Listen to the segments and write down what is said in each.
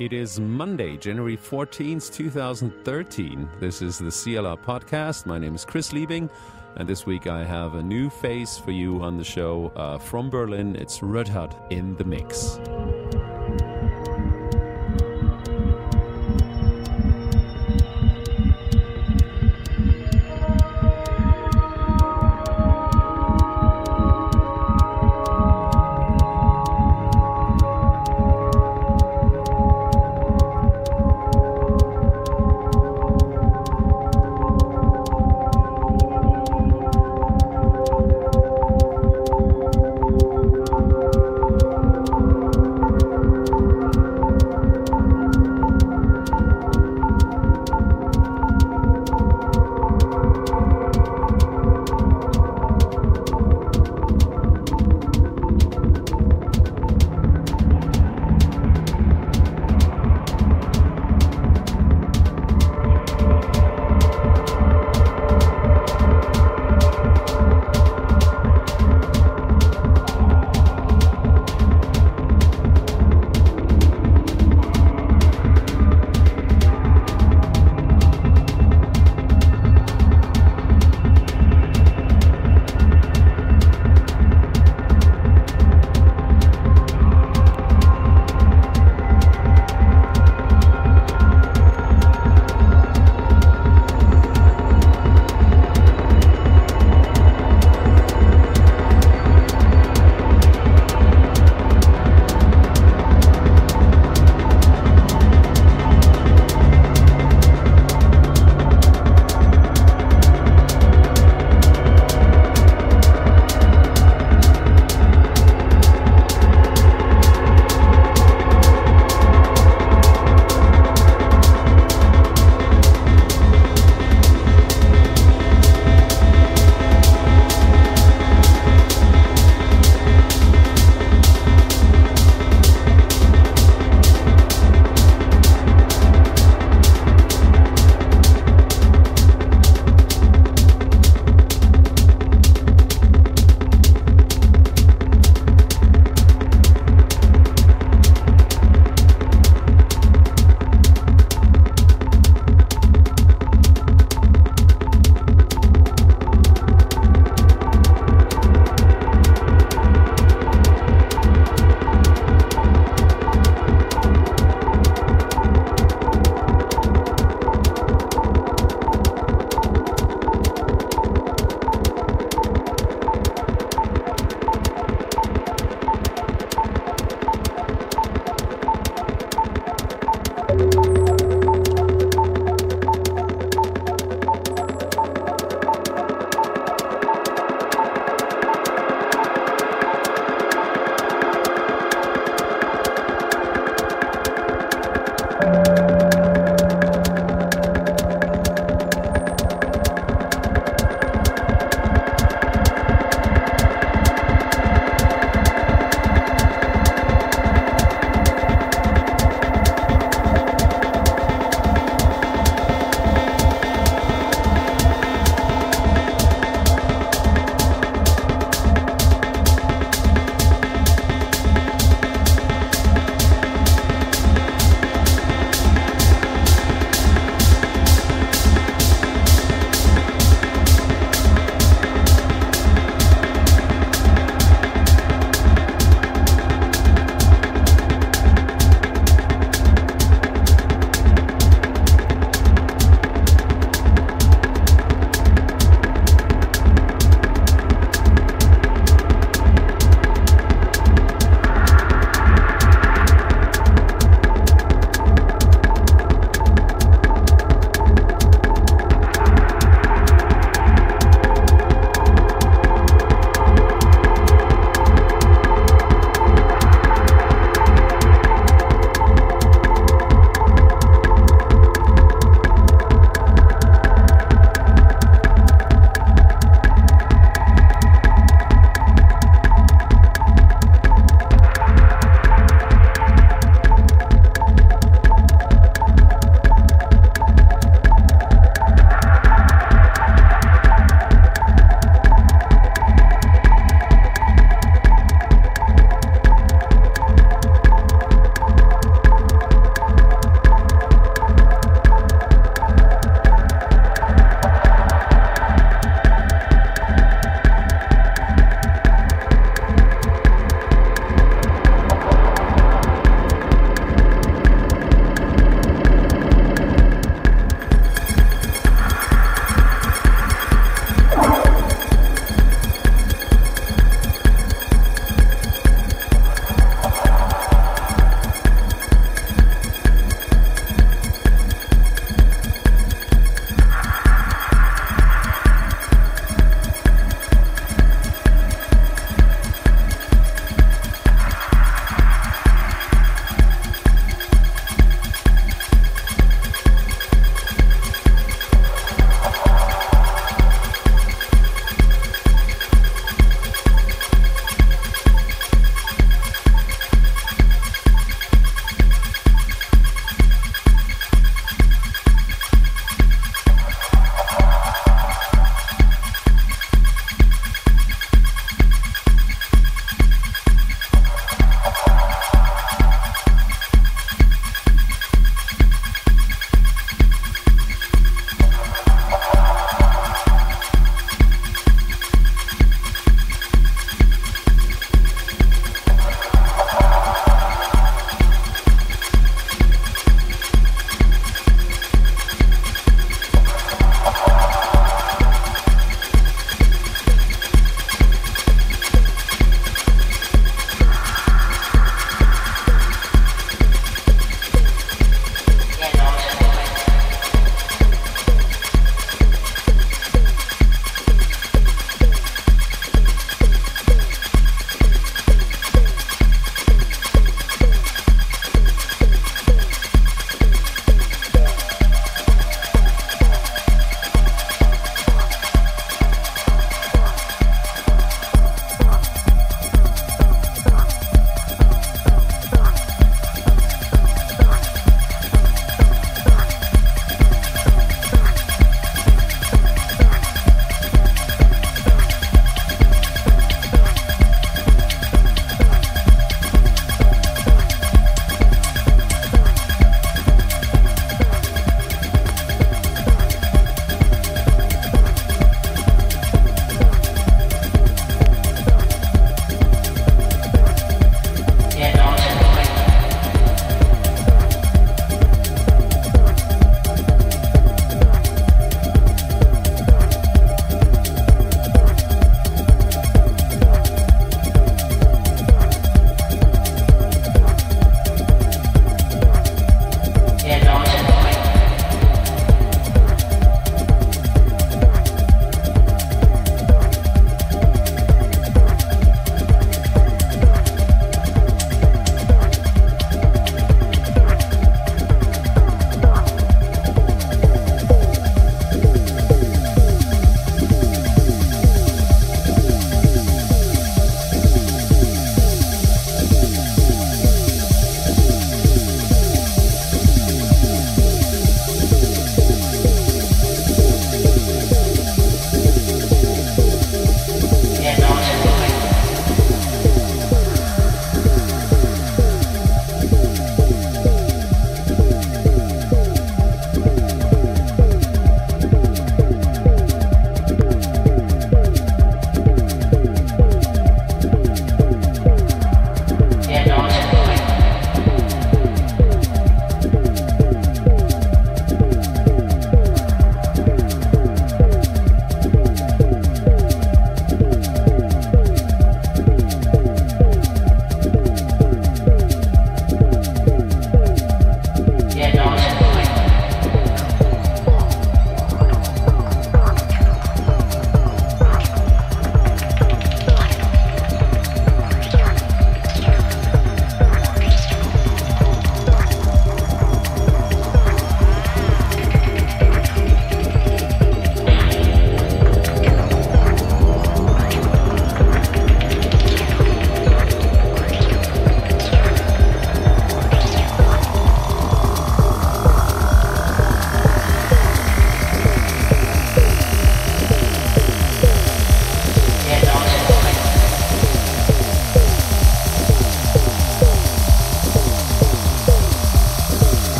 It is Monday, January 14th, 2013. This is the CLR podcast. My name is Chris Liebing, and this week I have a new face for you on the show from Berlin. It's Rødhåd in the mix.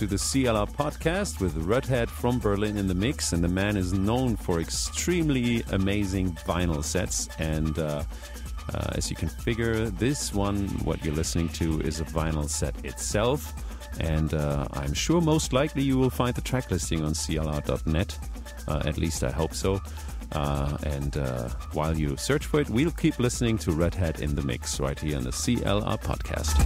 to the CLR podcast with Rødhåd from Berlin in the mix, and the man is known for extremely amazing vinyl sets, and as you can figure, this one, what you're listening to, is a vinyl set itself, and I'm sure most likely you will find the track listing on clr.net, at least I hope so. While you search for it, we'll keep listening to Rødhåd in the mix right here on the CLR podcast.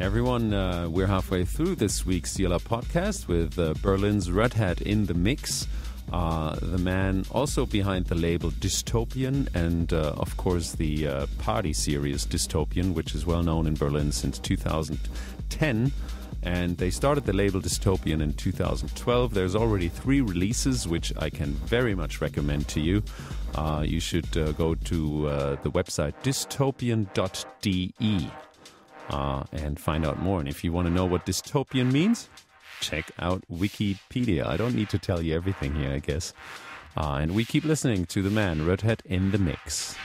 Everyone, we're halfway through this week's CLR podcast with Berlin's Rødhåd in the mix. The man also behind the label Dystopian and, of course, the party series Dystopian, which is well known in Berlin since 2010. And they started the label Dystopian in 2012. There's already 3 releases, which I can very much recommend to you. You should go to the website dystopian.de and find out more. And if you want to know what dystopian means, check out Wikipedia. I don't need to tell you everything here, I guess. And we keep listening to the man, Rødhåd in the mix.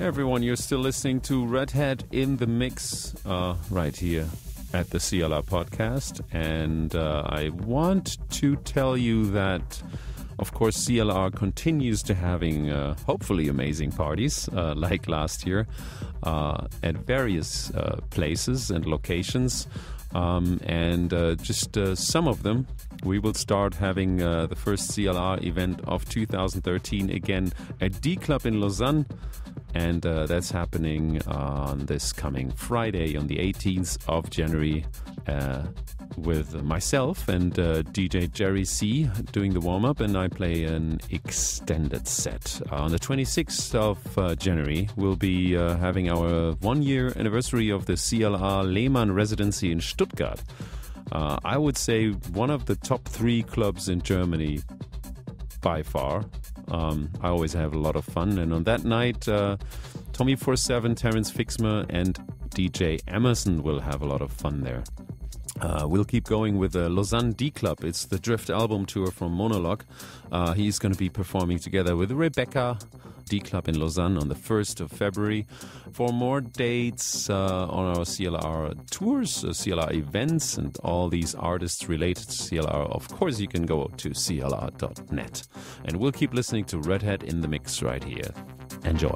Hey everyone, you're still listening to Rødhåd in the Mix right here at the CLR podcast. And I want to tell you that, of course, CLR continues to having hopefully amazing parties like last year at various places and locations. And some of them, we will start having the first CLR event of 2013 again at D Club in Lausanne. And that's happening on this coming Friday on the 18th of January with myself and DJ Jerry C doing the warm-up, and I play an extended set. On the 26th of January, we'll be having our one-year anniversary of the CLR Lehmann Residency in Stuttgart. I would say one of the top three clubs in Germany by far. I always have a lot of fun, and on that night Tommy47, Terence Fixmer and DJ Emerson will have a lot of fun there. We'll keep going with the Lausanne D Club. It's the Drift album tour from Monologue. He's going to be performing together with Rebecca D Club in Lausanne on the 1st of February. For more dates on our CLR tours, CLR events and all these artists related to CLR, of course you can go to clr.net. And we'll keep listening to Rødhåd in the Mix right here. Enjoy.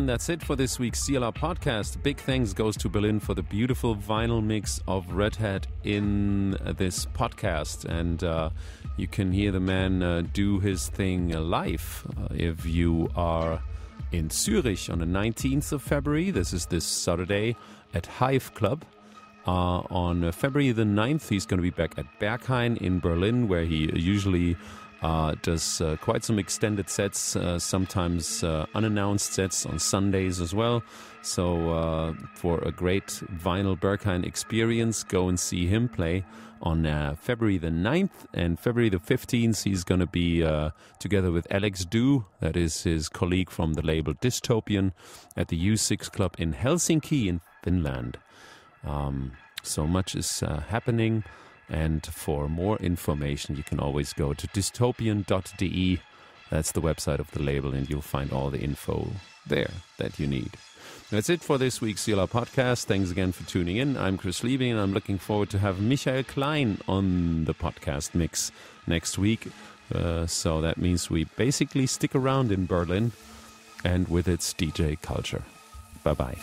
and that's it for this week's CLR podcast. Big thanks goes to Berlin for the beautiful vinyl mix of Rødhåd in this podcast. And you can hear the man do his thing live if you are in Zurich on the 19th of February. This is this Saturday at Hive Club. On February the 9th, he's going to be back at Berghain in Berlin, where he usually does quite some extended sets, sometimes unannounced sets on Sundays as well. So for a great vinyl Berghain experience, go and see him play on February the 9th. And February the 15th, he's going to be together with Alex Du, that is his colleague from the label Dystopian, at the U6 club in Helsinki in Finland. So much is happening, and for more information you can always go to dystopian.de. That's the website of the label, and you'll find all the info there that you need. That's it for this week's CLR podcast. Thanks again for tuning in. I'm Chris Liebing, and I'm looking forward to have Michael Klein on the podcast mix next week. So that means we basically stick around in Berlin and with its DJ culture. Bye-bye.